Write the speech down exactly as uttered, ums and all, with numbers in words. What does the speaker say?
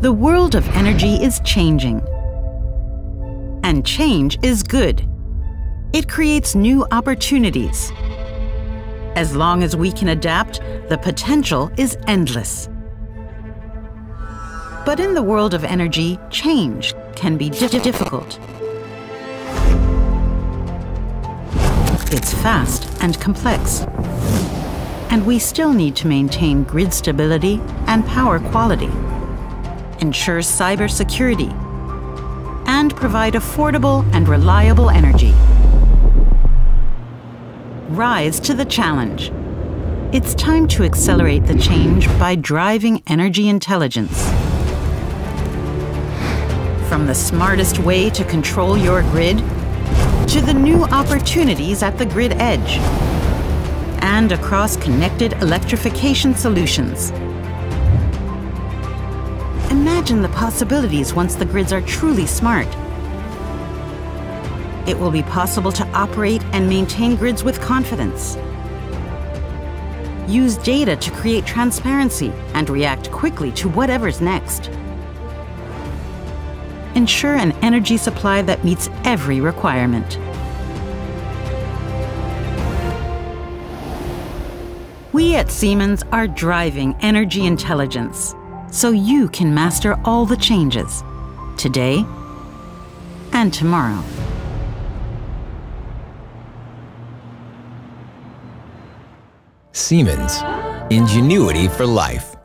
The world of energy is changing. And change is good. It creates new opportunities. As long as we can adapt, the potential is endless. But in the world of energy, change can be di- difficult. It's fast and complex. And we still need to maintain grid stability and power quality, ensure cybersecurity, and provide affordable and reliable energy. Rise to the challenge. It's time to accelerate the change by driving energy intelligence. From the smartest way to control your grid, to the new opportunities at the grid edge, and across connected electrification solutions. Imagine the possibilities once the grids are truly smart. It will be possible to operate and maintain grids with confidence. Use data to create transparency and react quickly to whatever's next. Ensure an energy supply that meets every requirement. We at Siemens are driving energy intelligence so you can master all the changes today and tomorrow. Siemens, ingenuity for life.